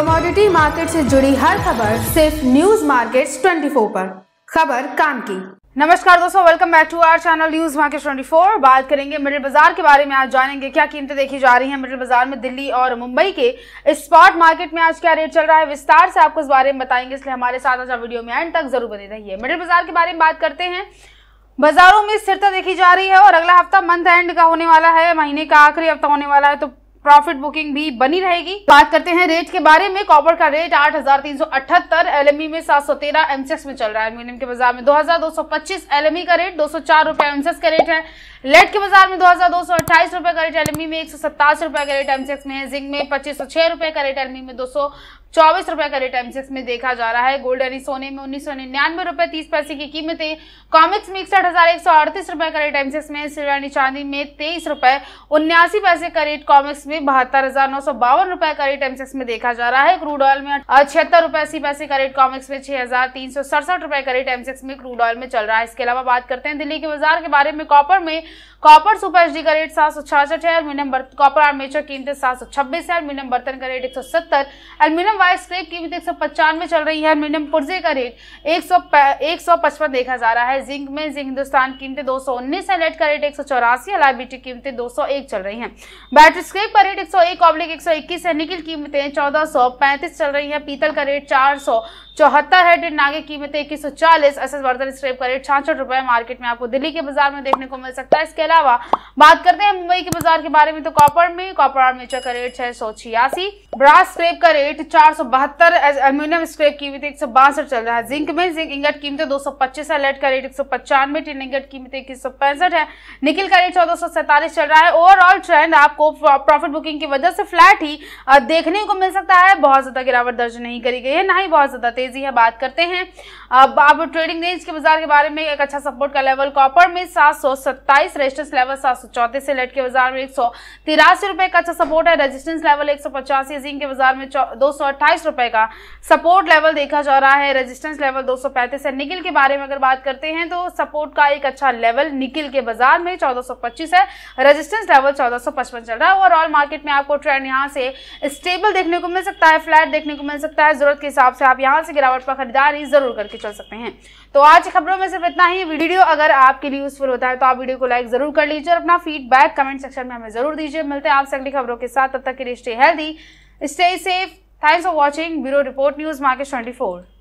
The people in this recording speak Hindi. कमोडिटी मार्केट से जुड़ी हर खबर सिर्फ न्यूज मार्केट 24 पर, खबर काम की। नमस्कार दोस्तों, welcome back to our channel news market 24। बात करेंगे मिडिल बाजार के बारे में। आज जानेंगे क्या कीमतें देखी जा रही हैं मिडिल बाजार में। दिल्ली और मुंबई के स्पॉट मार्केट में आज क्या रेट चल रहा है, विस्तार से आपको इस बारे में बताएंगे, इसलिए हमारे साथ आज वीडियो में एंड तक जरूर बने रहिए। मिडिल बाजार के बारे में बात करते हैं। बाजारों में स्थिरता देखी जा रही है और अगला हफ्ता मंथ एंड का होने वाला है, महीने का आखिरी हफ्ता होने वाला है, तो प्रॉफिट बुकिंग भी बनी रहेगी। बात करते हैं रेट के बारे में। कॉपर का रेट 8,378, LME में 713, MCX में चल रहा है। एल्यूमिनियम के बाजार में 2,225 LME का रेट, 204 रुपए MCX का रेट है। लेड के बाजार में 2,228 रुपए का रेट LME में, 187 रुपए का रेट MCX में है। जिंक में 2,506 रुपए का रेट LME में, 224 रुपए का रेट MCX में देखा जा रहा है। गोल्ड यानी सोने में 1999 रुपए 30 पैसे की कीमत है। कॉमिक्स में 61,138 रुपए का रेट MCX में, सिल्वर यानी चांदी में 23 रुपए 79 पैसे का रेट कॉमिक्स में, 72,952 रुपए का रेट MCX में देखा जा रहा है। क्रूड ऑयल में 76 रुपए 80 पैसे का रेट कॉमिक्स में, 6,367 रुपए का रेट MCX में क्रूड ऑयल में चल रहा है। इसके अलावा बात करते हैं दिल्ली के बाजार के बारे में। कॉपर में कॉपर सुपर एचडी का रेट 766 है। एल्यूमिनियम कॉपर आर्मेचर कीमतें 726 है। एल्यूमिनियम बर्तन का रेट 170, एल्यूमिनियम वायर स्क्रैप कीमत 195 चल रही है। एल्यूमिनियम पुर्जे का रेट 155 देखा जा रहा है। जिंक में जिंक हिंदुस्तान कीमतें 219 है। लेड का रेट 184, LIBT कीमतें 201 चल रही है। बैटरी स्क्रैप का रेट 101/121 है। निकिल कीमतें 1435 चल रही है। पीतल का रेट 474 है। टिन नागे कीमतें 2140। SS बर्तन स्क्रैप का रेट 66 रुपए मार्केट में आपको दिल्ली के बाजार में देखने को मिल सकता है। इसके अलावा बात करते हैं मुंबई के बाजार के बारे में। तो कॉपर में कॉपर आर्मेचर का रेट 686, ब्रास स्क्रैप का रेट 472, एल्यूमिनियम स्क्रैप कीमत 162 चल रहा है। जिंक में जिंक इंगट कीमत 225 है। लेड का रेट 195, टिन इंगट कीमत 165 है। निकल का रेट 1447 चल रहा है। ओवरऑल ट्रेंड आपको प्रॉफिट बुकिंग की वजह से फ्लैट ही देखने को मिल सकता है। बहुत ज्यादा गिरावट दर्ज नहीं करी गई है, ना ही बहुत ज्यादा तेजी है। बात करते हैं अब ट्रेडिंग रेंज के बाजार के बारे में। एक अच्छा सपोर्ट का लेवल कॉपर में 727, रेजिस्टेंस लेवल 734 है। लेड के बाजार में 183 रुपए का अच्छा सपोर्ट है, रेजिस्टेंस लेवल 185 है। जिंक के बाजार में 228 रुपए का सपोर्ट लेवल देखा जा रहा है, रेजिस्टेंस लेवल 235 है। निकिल के बारे में अगर बात करते हैं तो सपोर्ट का एक अच्छा लेवल निकिल के बाजार में 1425 है, रेजिस्टेंस लेवल 1455 चल रहा है। ओवरऑल मार्केट में आपको ट्रेंड यहाँ से स्टेबल देखने को मिल सकता है, फ्लैट देखने को मिल सकता है। जरूरत के हिसाब से आप यहाँ से गिरावट पर खरीदारी जरूर करके चल सकते हैं। तो आज खबरों में सिर्फ इतना ही। वीडियो अगर आपके लिए यूजफुल होता है तो आप वीडियो को लाइक जरूर कर लीजिए और अपना फीडबैक कमेंट सेक्शन में हमें जरूर दीजिए। मिलते हैं आपसे अगली खबरों के साथ, तब तक के लिए stay healthy, stay safe. Thanks for watching Bureau Report News Market 24.